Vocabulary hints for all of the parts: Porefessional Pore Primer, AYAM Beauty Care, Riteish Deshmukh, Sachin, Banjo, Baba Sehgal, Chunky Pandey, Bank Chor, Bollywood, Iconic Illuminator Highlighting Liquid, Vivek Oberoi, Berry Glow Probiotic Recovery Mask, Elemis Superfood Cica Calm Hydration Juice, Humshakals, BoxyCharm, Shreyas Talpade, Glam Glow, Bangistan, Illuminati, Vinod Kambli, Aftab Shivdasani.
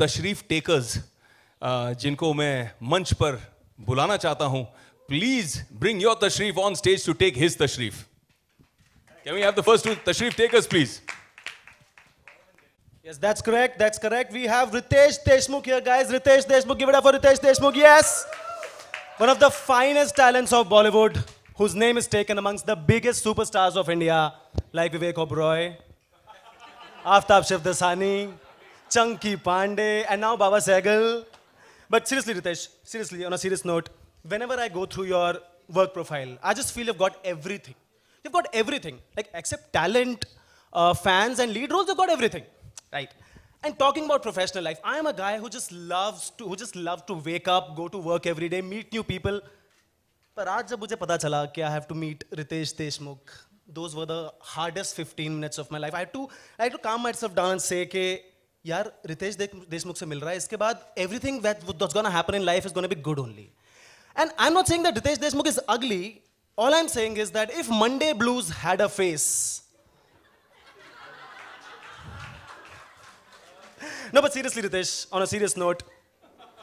तशरीफ टेकर्स जिनको मैं मंच पर बुलाना चाहता हूं. प्लीज ब्रिंग योर तशरीफ on stage to take his तशरीफ. Can we have the first two Tashrif takers, please? Yes, that's correct. That's correct. We have Riteish Deshmukh here, guys. Riteish Deshmukh, give it up for Riteish Deshmukh. Yes, one of the finest talents of Bollywood, whose name is taken amongst the biggest superstars of India, like Vivek Oberoi, Aftab Shivdasani, Chunky Pandey, and now Baba Sehgal. But seriously, Riteish, seriously, on a serious note, whenever I go through your work profile, I just feel you've got everything. You've got everything, like except talent, fans and lead roles, you've got everything, right? And talking about professional life, I am a guy who just loves to, wake up, go to work every day, meet new people. But today when I realized that I have to meet Riteish Deshmukh, those were the hardest 15 minutes of my life. I had to calm myself down and say that, yaar, Riteish Deshmukh se mil raha hai, iske baad, everything that's going to happen in life is going to be good only. And I'm not saying that Riteish Deshmukh is ugly. All I'm saying is that if Monday Blues had a face... No, but seriously, Riteish, on a serious note...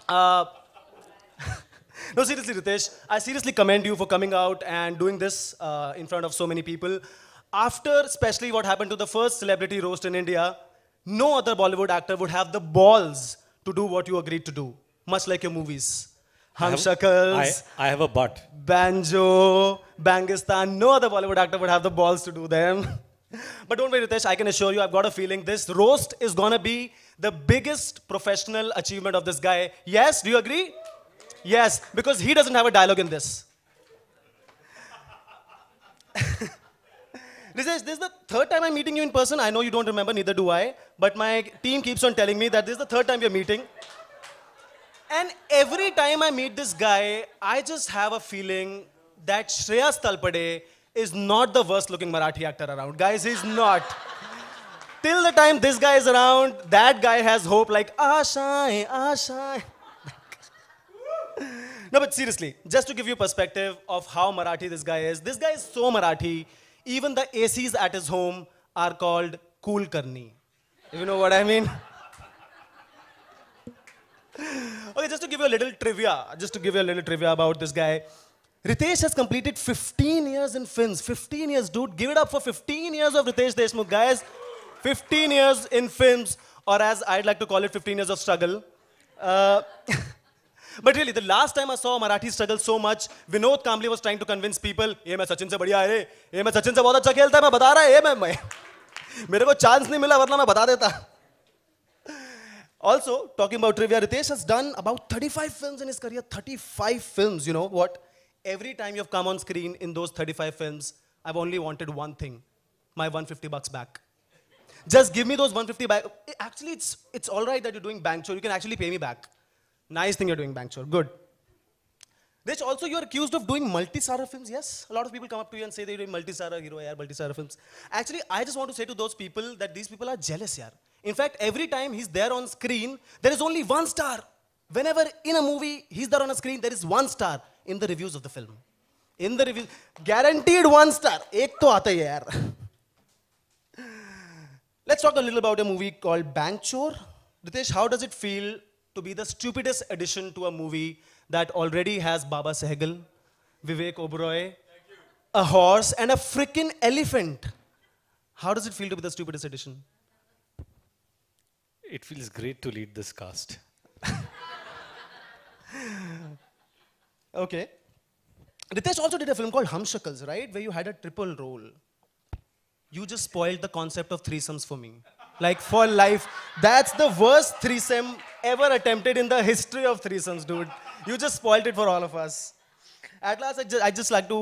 No, seriously, Riteish, I seriously commend you for coming out and doing this in front of so many people. After, especially what happened to the first celebrity roast in India, no other Bollywood actor would have the balls to do what you agreed to do, much like your movies. Humshakals, I have a butt. Banjo, Bangistan, no other Bollywood actor would have the balls to do them. But don't worry, Riteish, I can assure you, I've got a feeling this roast is gonna be the biggest professional achievement of this guy. Yes, do you agree? Yes, because he doesn't have a dialogue in this. Riteish, this is the third time I'm meeting you in person. I know you don't remember, neither do I. But my team keeps on telling me that this is the third time we're meeting. And every time I meet this guy, I just have a feeling that Shreyas Talpade is not the worst looking Marathi actor around. Guys, he's not. Till the time this guy is around, that guy has hope like, Aashaein, Aashaein. No, but seriously, just to give you perspective of how Marathi this guy is so Marathi, even the ACs at his home are called cool karni. If you know what I mean? Okay, just to give you a little trivia, about this guy. Riteish has completed 15 years in films. 15 years, dude. Give it up for 15 years of Riteish Deshmukh, guys. 15 years in films, or as I'd like to call it, 15 years of struggle. But really, the last time I saw Marathi struggle so much, Vinod Kambli was trying to convince people, "Hey, I'm Sachin se badhiya hai. Hey, I'm Sachin se bahut acha khelta hai. I'm bata raha hai. Hey, main. Mere ko chance nahi mila, varna main bata deta." Also, talking about trivia, Riteish has done about 35 films in his career. 35 films, you know what? Every time you've come on screen in those 35 films, I've only wanted one thing. My 150 bucks back. Just give me those 150 back. Actually, it's all right that you're doing Bank Chor. You can actually pay me back. Nice thing you're doing Bank Chor. Good. Riteish, also you're accused of doing multi-star films, yes? A lot of people come up to you and say they're doing multi-star hero, yaar, multi-star films. Actually, I just want to say to those people that these people are jealous, yaar. In fact, every time he's there on screen, there is only one star. Whenever in a movie he's there on a screen, there is one star in the reviews of the film. In the reviews, guaranteed one star. Ek to aata hai yaar. Let's talk a little about a movie called Bank Chor. Riteish, how does it feel to be the stupidest addition to a movie that already has Baba Sehgal, Vivek Oberoi, a horse and a freaking elephant? How does it feel to be the stupidest addition? It feels great to lead this cast. Okay. Riteish also did a film called Humshakals, right? Where you had a triple role. You just spoiled the concept of threesomes for me. Like for life, that's the worst threesome ever attempted in the history of threesomes, dude. You just spoiled it for all of us. At last, I just like to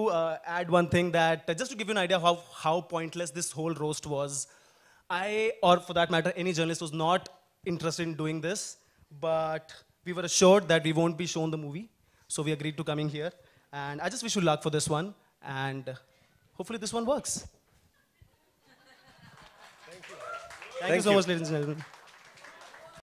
add one thing that, just to give you an idea of how pointless this whole roast was, I, or for that matter, any journalist was not interested in doing this, but we were assured that we won't be shown the movie, so we agreed to coming here. And I just wish you luck for this one, and hopefully this one works. Thank you so much, ladies and gentlemen.